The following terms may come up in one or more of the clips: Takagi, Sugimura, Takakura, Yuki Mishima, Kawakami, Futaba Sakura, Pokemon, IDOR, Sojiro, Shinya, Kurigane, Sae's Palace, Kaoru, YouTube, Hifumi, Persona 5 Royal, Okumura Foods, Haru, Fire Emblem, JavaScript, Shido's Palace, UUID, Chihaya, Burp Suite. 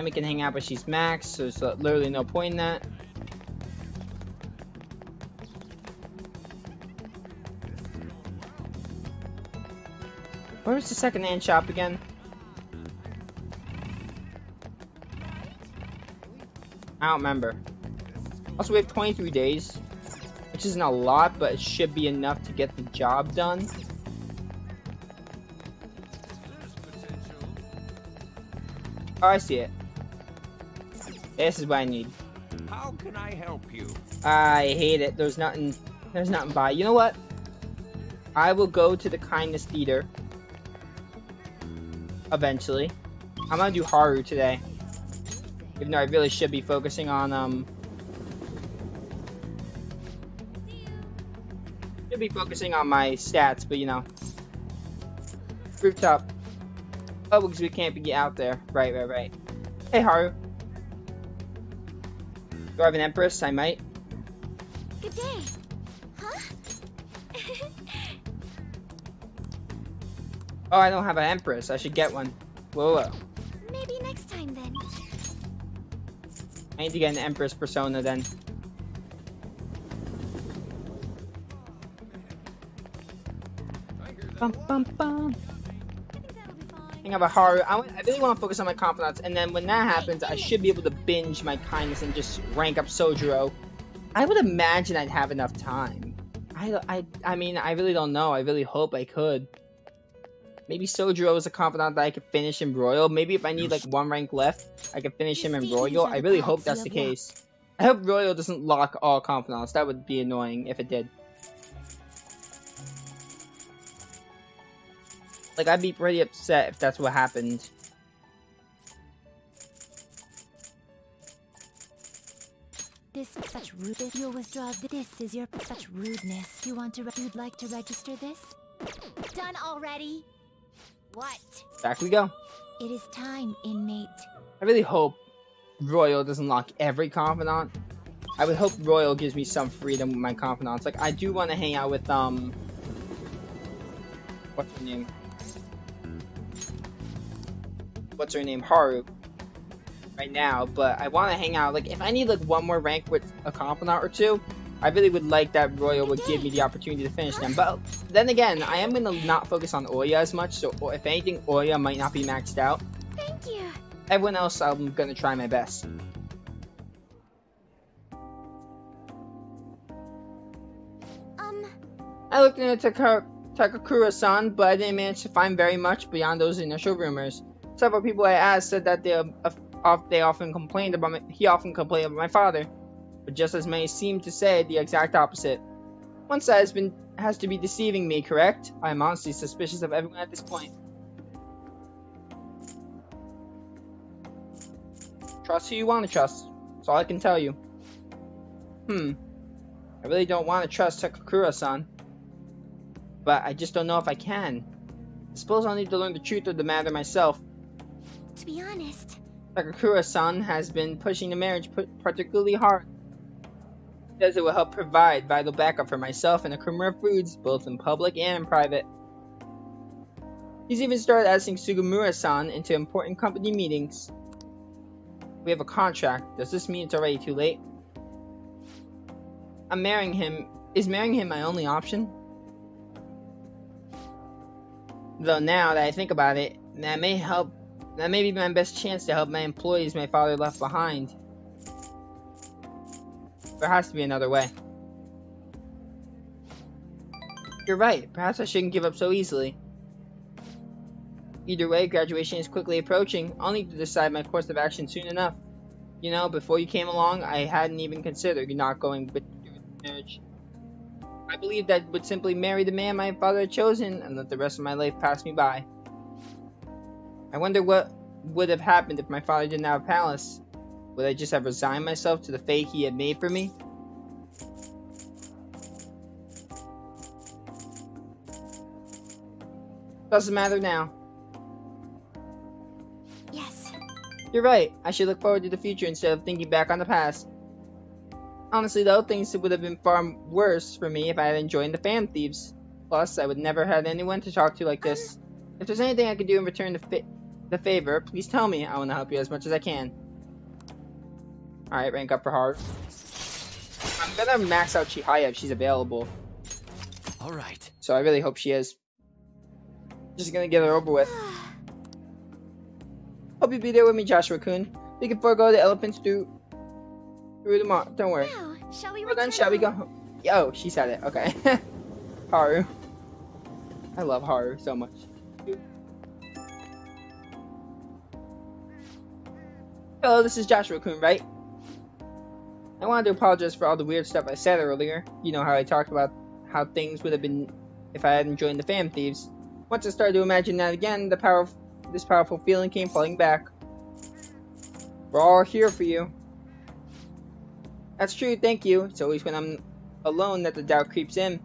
Tammy can hang out, but she's maxed, so there's literally no point in that. Where's the second-hand shop again? I don't remember. Also, we have 23 days, which isn't a lot, but it should be enough to get the job done. Oh, I see it. This is what I need. How can I help you? I hate it. There's nothing by. You know what? I will go to the Kindness Theater. Eventually. I'm gonna do Haru today. Even though I really should be focusing on, should be focusing on my stats, but you know. Rooftop. Oh, because we can't get out there. Right. Hey, Haru. Do I have an Empress? I might. Good day. Huh? Oh, I don't have an Empress. I should get one. Whoa. Maybe next time then. I need to get an Empress persona then. Bum. I think I have a Haru. I really want to focus on my confidants, and then when that happens, I should be able to binge my kindness and just rank up Sojiro. I would imagine I'd have enough time. I mean, I really don't know. I really hope I could. Maybe Sojiro is a confidant that I could finish in Royal. Maybe if I need like one rank left, I could finish him in Royal. I really hope that's the case. I hope Royal doesn't lock all confidants. That would be annoying if it did. Like, I'd be pretty upset if that's what happened. This is your such rudeness. You'd like to register this? Done already. What? Back we go. It is time, inmate. I really hope Royal doesn't lock every confidant. I would hope Royal gives me some freedom with my confidants. Like, I do want to hang out with what's her name? Haru. Right now, but I want to hang out. Like, if I need like one more rank with a confidant or two, I really would like that Royal would give me the opportunity to finish them. But then again, I am gonna not focus on Oya as much. So if anything, Oya might not be maxed out. Thank you. Everyone else, I'm gonna try my best. I looked into Takakura-san, but I didn't manage to find very much beyond those initial rumors. Several people I asked said that he often complained about my father, but just as many seemed to say the exact opposite. One side has to be deceiving me, correct? I am honestly suspicious of everyone at this point. Trust who you want to trust. That's all I can tell you. I really don't want to trust Takakura-san, but I just don't know if I can. I suppose I'll need to learn the truth of the matter myself. To be honest, Takakura-san has been pushing the marriage particularly hard. He says it will help provide vital backup for myself and Okumura Foods, both in public and in private. He's even started asking Sugimura-san into important company meetings. We have a contract. Does this mean it's already too late? I'm marrying him. Is marrying him my only option? Though now that I think about it, that may be my best chance to help my employees my father left behind. There has to be another way. You're right. Perhaps I shouldn't give up so easily. Either way, graduation is quickly approaching. I'll need to decide my course of action soon enough. You know, before you came along, I hadn't even considered not going with marriage. I believed that I would simply marry the man my father had chosen and let the rest of my life pass me by. I wonder what would have happened if my father didn't have a palace. Would I just have resigned myself to the fate he had made for me? Doesn't matter now. Yes. You're right. I should look forward to the future instead of thinking back on the past. Honestly though, things would have been far worse for me if I hadn't joined the Phantom Thieves. Plus, I would never have had anyone to talk to like this. If there's anything I could do in return to the favor, please tell me. I want to help you as much as I can. Alright, rank up for Haru. I'm gonna max out Chihaya if she's available. Alright. So I really hope she is. Just gonna get her over with. Hope you'll be there with me, Joshua-kun. We can forego the elephants through tomorrow. Don't worry. Now, shall we go home? Yo, she said it. Okay. Haru. I love Haru so much. Hello, this is Joshua-kun, right? I wanted to apologize for all the weird stuff I said earlier. You know how I talked about how things would have been if I hadn't joined the Fam Thieves. Once I started to imagine that again, this powerful feeling came flooding back. We're all here for you. That's true, thank you. It's always when I'm alone that the doubt creeps in.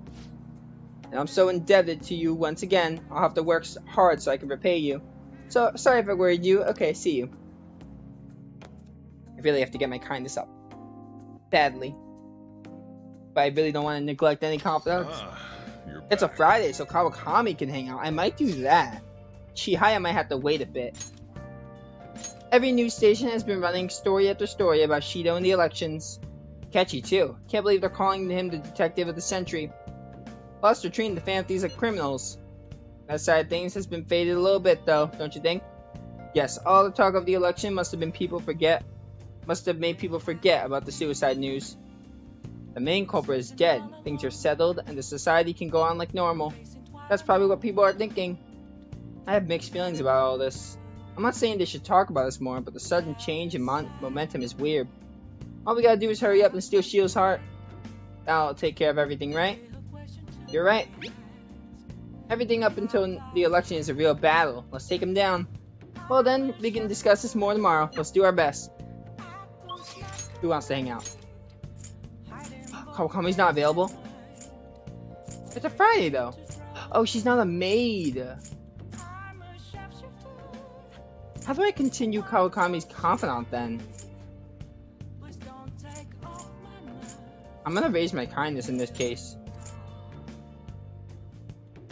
And I'm so indebted to you once again. I'll have to work hard so I can repay you. So, sorry if I worried you. Okay, see you. I really have to get my kindness up. Sadly. But I really don't want to neglect any confidence. It's a Friday, so Kawakami can hang out. I might do that. Chihaya might have to wait a bit. Every news station has been running story after story about Shido and the elections. Catchy too. Can't believe they're calling him the detective of the century. Plus, they're treating the Fam Thieves like criminals. That side of things has been faded a little bit though, don't you think? Yes, all the talk of the election must have made people forget about the suicide news. The main culprit is dead, things are settled, and the society can go on like normal. That's probably what people are thinking. I have mixed feelings about all this. I'm not saying they should talk about this more, but the sudden change in momentum is weird. All we gotta do is hurry up and steal Shio's heart. That'll take care of everything, right? You're right. Everything up until the election is a real battle. Let's take him down. Well then, we can discuss this more tomorrow. Let's do our best. Who wants to hang out? Kawakami's not available. It's a Friday though. Oh, she's not a maid. How do I continue Kawakami's confidant then? I'm gonna raise my kindness in this case.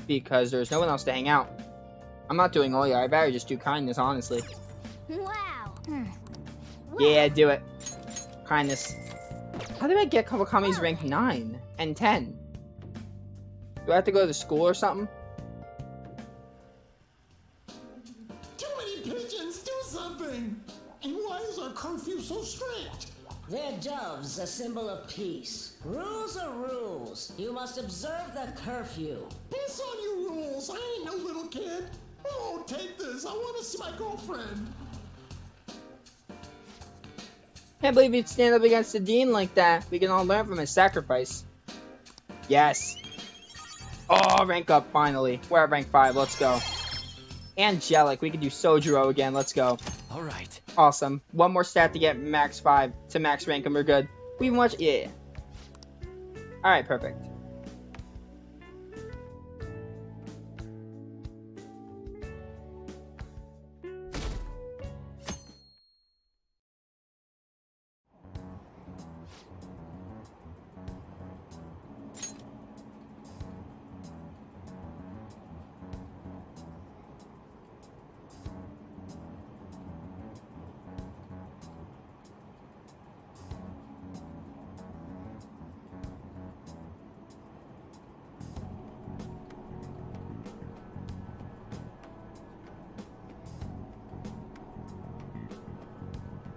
Because there's no one else to hang out. I'm not doing Oya, I'd rather just do kindness, honestly. Wow. Yeah, do it. Kindness. How do I get Kawakami's rank 9 and 10? Do I have to go to school or something? Too many pigeons, do something! And why is our curfew so strict? They're doves, a symbol of peace. Rules are rules. You must observe the curfew. Piss on your rules, I ain't no little kid. Oh, take this, I want to see my girlfriend. Can't believe you'd stand up against the Dean like that. We can all learn from his sacrifice. Yes. Oh, rank up, finally. We're at rank 5, let's go. Angelic, we can do Sojuro again, let's go. Alright. Awesome. One more stat to get max 5 to max rank and we're good. We even watch, yeah. Alright, perfect.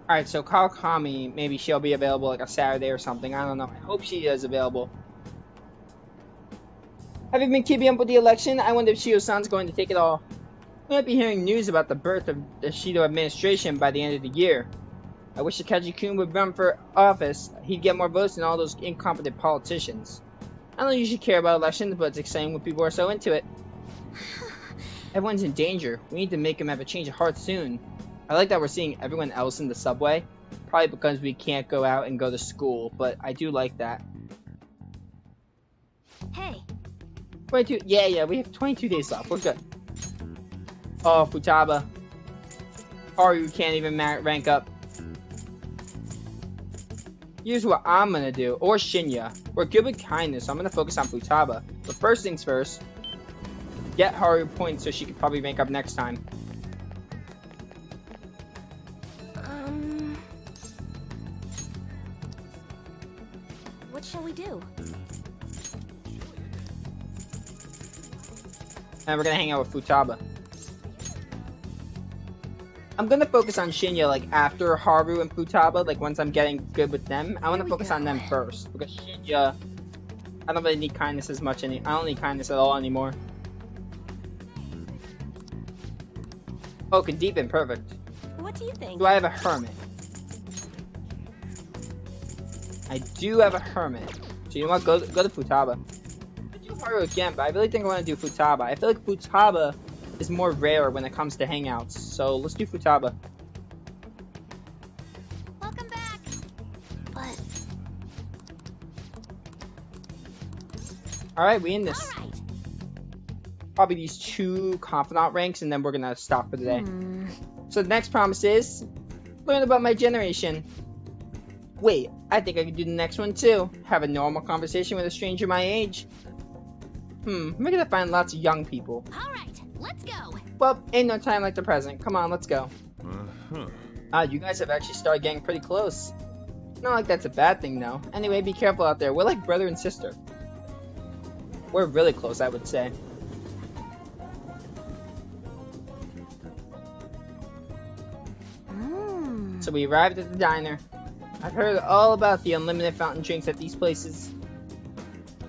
Alright, so Kawakami, maybe she'll be available like a Saturday or something. I don't know. I hope she is available. Have you been keeping up with the election? I wonder if Shido-san's going to take it all. We might be hearing news about the birth of the Shido administration by the end of the year. I wish Takagi-kun would run for office. He'd get more votes than all those incompetent politicians. I don't usually care about elections, but it's exciting when people are so into it. Everyone's in danger. We need to make him have a change of heart soon. I like that we're seeing everyone else in the subway, probably because we can't go out and go to school, but I do like that. Hey. 22, yeah, we have 22 days left, we're good. Oh, Futaba. Haru can't even rank up. Here's what I'm gonna do, or Shinya. We're good with kindness, so I'm gonna focus on Futaba. But first things first, get Haru points so she can probably rank up next time. What shall we do? And we're gonna hang out with Futaba. I'm gonna focus on Shinya, like, after Haru and Futaba, like, once I'm getting good with them. I wanna focus on them first, because Shinya, I don't really need kindness as much any- I don't need kindness at all anymore. Oh, could deepen, perfect. What do you think? Do I have a hermit? I do have a hermit. So you know what, go to Futaba. I do Haru again, but I really think I wanna do Futaba. I feel like Futaba is more rare when it comes to hangouts, so let's do Futaba. Welcome back. But all right, we in this. Right. Probably these two confidant ranks, and then we're gonna stop for the day. So the next promise is learn about my generation. Wait, I think I can do the next one too. Have a normal conversation with a stranger my age. We're gonna find lots of young people. All right. Let's go! Well, ain't no time like the present. Come on, let's go. You guys have actually started getting pretty close. Not like that's a bad thing, though. Anyway, be careful out there. We're like brother and sister. We're really close, I would say. So we arrived at the diner. I've heard all about the unlimited fountain drinks at these places.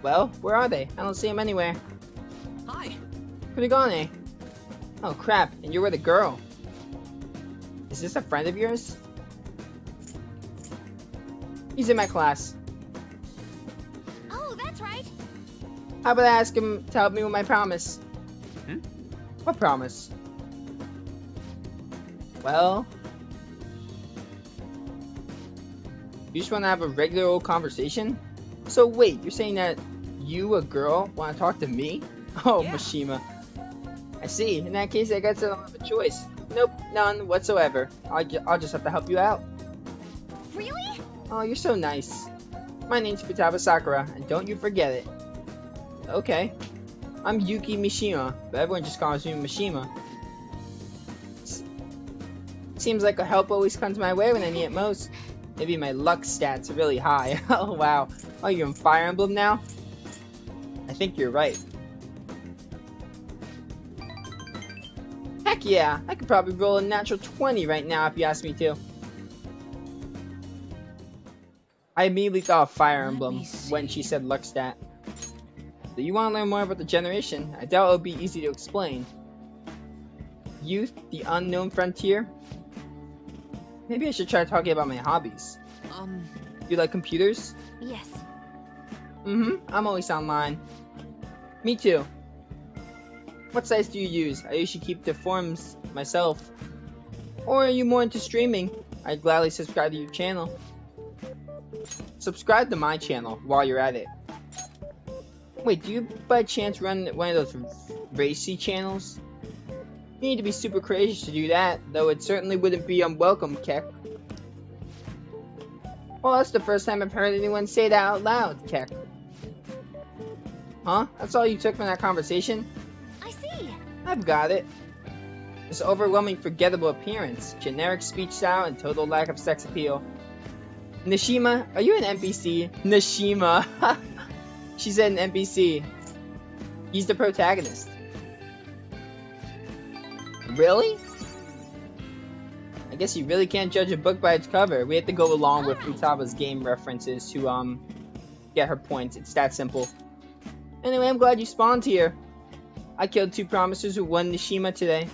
Well, where are they? I don't see them anywhere. Hi! Could have gone, eh? Oh crap, and you're with a girl. Is this a friend of yours? He's in my class. Oh, that's right. How about I ask him to help me with my promise? What promise? Well, you just want to have a regular old conversation? So wait, you're saying that you, a girl, want to talk to me? Oh, yeah. Mishima. I see. In that case, I guess I don't have a choice. Nope, none whatsoever. I'll just have to help you out. Really? Oh, you're so nice. My name's Futaba Sakura, and don't you forget it. Okay. I'm Yuki Mishima, but everyone just calls me Mishima. Seems like a help always comes my way when I need it most. Maybe my luck stats are really high. Oh, wow. Oh, you're in Fire Emblem now? I think you're right. Heck yeah, I could probably roll a natural 20 right now if you ask me to. I immediately thought of Fire Emblem when she said Luckstat. So you want to learn more about the generation? I doubt it'll be easy to explain. Youth, the unknown frontier? Maybe I should try talking about my hobbies. You like computers? Yes. I'm always online. Me too. What sites do you use? I usually keep the forums myself. Or are you more into streaming? I'd gladly subscribe to your channel. Subscribe to my channel while you're at it. Wait, do you by chance run one of those racy channels? You need to be super courageous to do that, though it certainly wouldn't be unwelcome, Keck. Well, that's the first time I've heard anyone say that out loud, Keck. Huh? That's all you took from that conversation? I've got it. This overwhelming forgettable appearance, generic speech style, and total lack of sex appeal. Nishima, are you an NPC? Nishima. She said an NPC. He's the protagonist. Really? I guess you really can't judge a book by its cover. We have to go along with Futaba's game references to get her points. It's that simple. Anyway, I'm glad you spawned here. I killed two promisers with one Nishima today.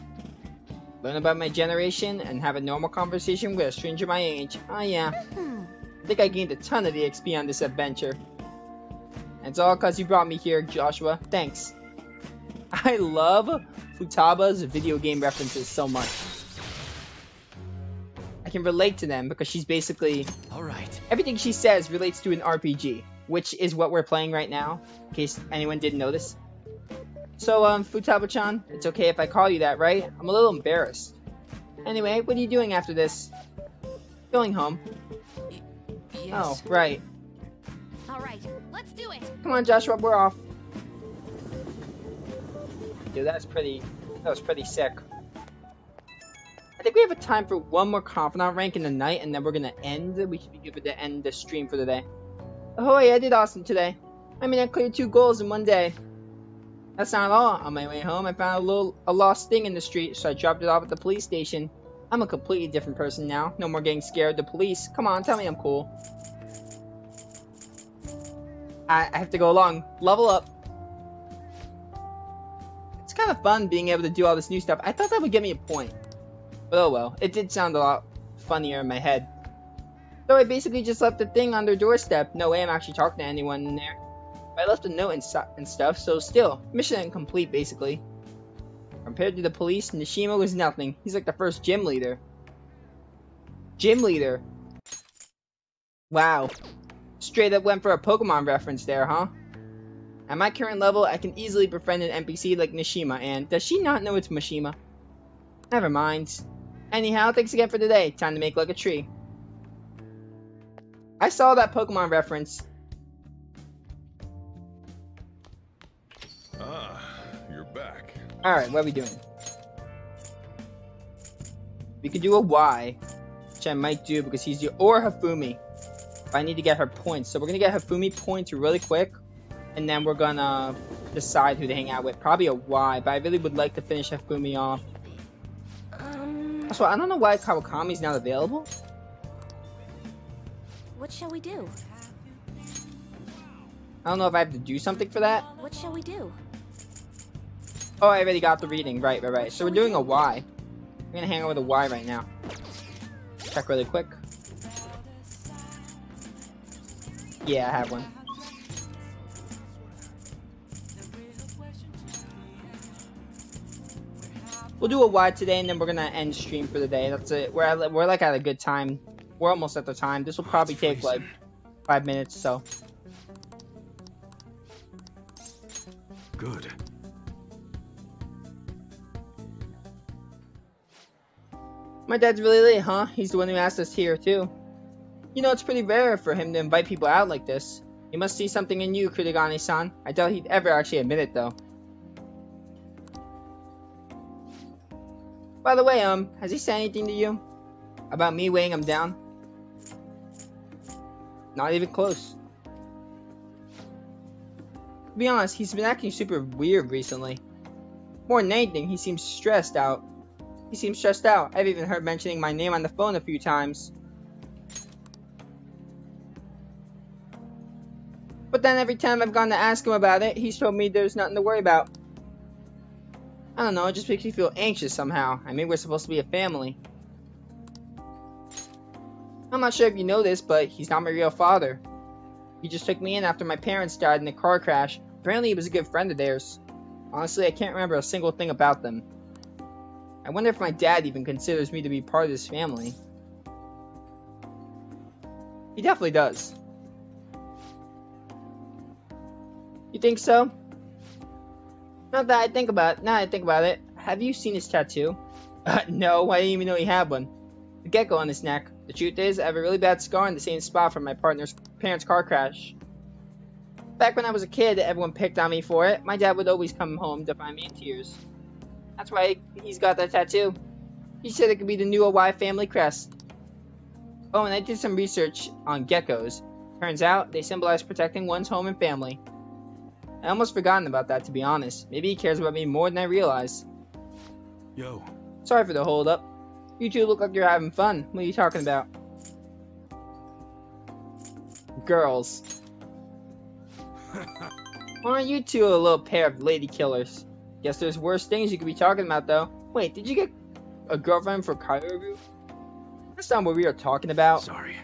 Learn about my generation and have a normal conversation with a stranger my age. Oh yeah. I think I gained a ton of the XP on this adventure. And it's all cause you brought me here, Joshua. Thanks. I love Futaba's video game references so much. I can relate to them because she's basically... Alright. Everything she says relates to an RPG, which is what we're playing right now, in case anyone didn't notice. So, Futaba-chan, it's okay if I call you that, right? I'm a little embarrassed. Anyway, what are you doing after this? Going home. Yes. Oh, right. Alright, let's do it! Come on, Joshua, we're off. Dude, that was pretty sick. I think we have a time for one more confidant rank in the night, and then we're gonna end. We should be good to end the stream for the day. Oh, yeah, I did awesome today. I mean, I cleared 2 goals in 1 day. That's not all. On my way home, I found a lost thing in the street, so I dropped it off at the police station. I'm a completely different person now. No more getting scared of the police. Come on, tell me I'm cool. I have to go along. Level up. It's kind of fun being able to do all this new stuff. I thought that would give me a point. But oh well, it did sound a lot funnier in my head. So I basically just left the thing on their doorstep. No way I'm actually talking to anyone in there. But I left a note and stuff, so still, mission incomplete basically. Compared to the police, Nishima was nothing. He's like the first gym leader. Gym leader. Wow. Straight up went for a Pokemon reference there, huh? At my current level, I can easily befriend an NPC like Nishima, and does she not know it's Mishima? Never mind. Anyhow, thanks again for today. Time to make like a tree. I saw that Pokemon reference. Ah, you're back. Alright, what are we doing? We could do a Y, which I might do because he's the- or Hifumi. I need to get her points, so we're gonna get Hifumi points really quick, and then we're gonna decide who to hang out with. Probably a Y, but I really would like to finish Hifumi off. Also, I don't know why Kawakami's not available. What shall we do? I don't know if I have to do something for that. What shall we do? Oh, I already got the reading. Right. So we're doing a Y. We're gonna hang out with a Y right now. Check really quick. Yeah, I have one. We'll do a Y today, and then we're gonna end stream for the day. That's it. We're like at a good time. We're almost at the time. This will probably take like 5 minutes, so. Good. My dad's really late, huh? He's the one who asked us here too. You know, it's pretty rare for him to invite people out like this. He must see something in you, Kurigane-san. I doubt he'd ever actually admit it, though. By the way, has he said anything to you? About me weighing him down? Not even close. To be honest, he's been acting super weird recently. More than anything, he seems stressed out. I've even heard mentioning my name on the phone a few times. But then every time I've gone to ask him about it, he's told me there's nothing to worry about. I don't know, it just makes me feel anxious somehow. I mean, we're supposed to be a family. I'm not sure if you know this, but he's not my real father. He just took me in after my parents died in a car crash. Apparently he was a good friend of theirs. Honestly, I can't remember a single thing about them. I wonder if my dad even considers me to be part of his family. He definitely does. You think so? Not that I think about it. Have you seen his tattoo? No, I didn't even know he had one. A gecko on his neck. The truth is, I have a really bad scar in the same spot from my parents' car crash. Back when I was a kid, everyone picked on me for it. My dad would always come home to find me in tears. That's why he's got that tattoo. He said it could be the new OY family crest. Oh, and I did some research on geckos. Turns out, they symbolize protecting one's home and family. I almost forgotten about that, to be honest. Maybe he cares about me more than I realize. Yo. Sorry for the hold up. You two look like you're having fun. What are you talking about? Girls. Aren't you two a little pair of lady killers? Guess there's worse things you could be talking about, though. Wait, did you get a girlfriend for Kairu? That's not what we were talking about. Sorry.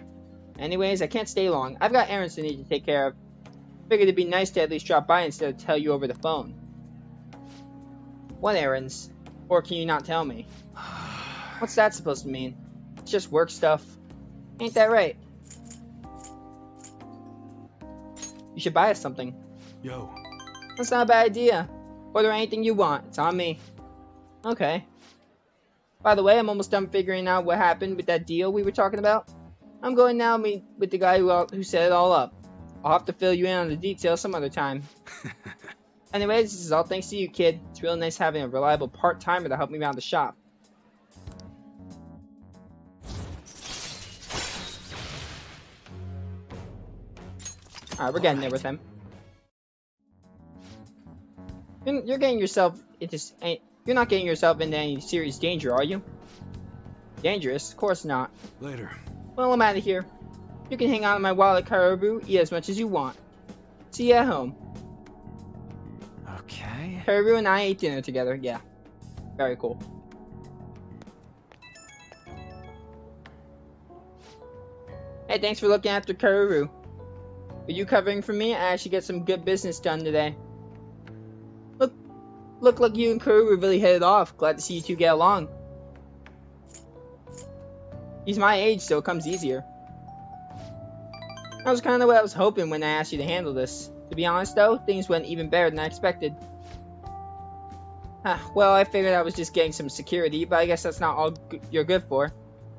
Anyways, I can't stay long. I've got errands I need to take care of. Figured it'd be nice to at least drop by instead of tell you over the phone. What errands? Or can you not tell me? What's that supposed to mean? It's just work stuff. Ain't that right? You should buy us something. Yo. That's not a bad idea. Order anything you want. It's on me. Okay. By the way, I'm almost done figuring out what happened with that deal we were talking about. I'm going now to meet with the guy who set it all up. I'll have to fill you in on the details some other time. Anyways, this is all thanks to you, kid. It's really nice having a reliable part-timer to help me around the shop. Alright, we're getting there with him. You're getting yourself into... You're not getting yourself into any serious danger, are you? Dangerous? Of course not. Later. Well, I'm out of here. You can hang on to my wallet, Kaoru. Eat as much as you want. See you at home. Okay. Kaoru and I ate dinner together. Yeah. Very cool. Hey, thanks for looking after Kaoru. Are you covering for me? I should get some good business done today. Look like you and Kaoru really hit it off. Glad to see you two get along. He's my age, so it comes easier. That was kind of what I was hoping when I asked you to handle this. To be honest though, things went even better than I expected. Well, I figured I was just getting some security, but I guess that's not all you're good for.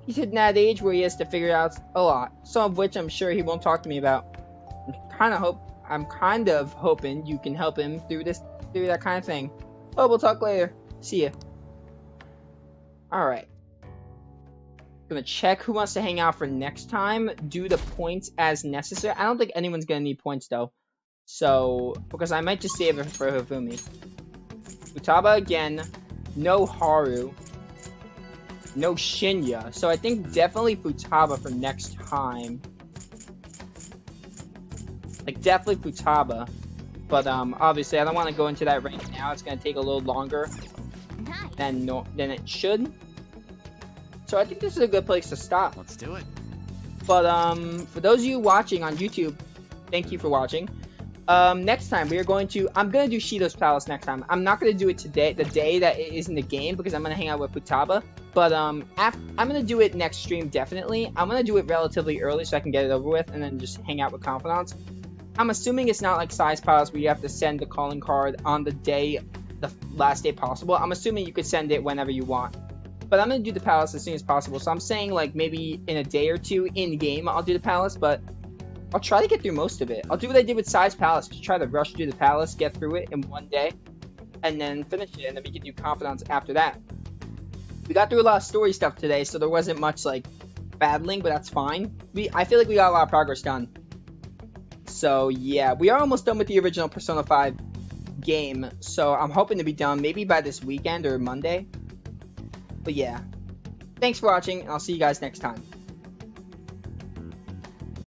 He's hitting that age where he has to figure out a lot, some of which I'm sure he won't talk to me about. I'm kind of hoping you can help him through that kind of thing. Well, we'll talk later. See ya. Alright. Gonna check who wants to hang out for next time. Do the points as necessary. I don't think anyone's gonna need points though, so because I might just save it for Hifumi. Futaba again. No Haru. No Shinya. So I think definitely Futaba for next time. Like definitely Futaba, but obviously I don't want to go into that right now. It's gonna take a little longer than it should. So I think this is a good place to stop. Let's do it. But for those of you watching on YouTube, thank you for watching. Next time we are going to, I'm gonna do Shido's Palace next time. I'm not gonna do it today, the day that it is in the game, because I'm gonna hang out with Futaba. But I'm gonna do it next stream definitely. I'm gonna do it relatively early so I can get it over with, and then just hang out with confidants. I'm assuming it's not like Sae's Palace where you have to send the calling card on the day, the last day possible. I'm assuming you could send it whenever you want. But I'm going to do the palace as soon as possible. So I'm saying like maybe in a day or two in game I'll do the palace. But I'll try to get through most of it. I'll do what I did with Sae's Palace. Just try to rush through the palace. Get through it in one day. And then finish it. And then we can do confidants after that. We got through a lot of story stuff today. So there wasn't much like battling. But that's fine. I feel like we got a lot of progress done. So yeah. We are almost done with the original Persona 5 game. So I'm hoping to be done maybe by this weekend or Monday. But yeah, thanks for watching, and I'll see you guys next time.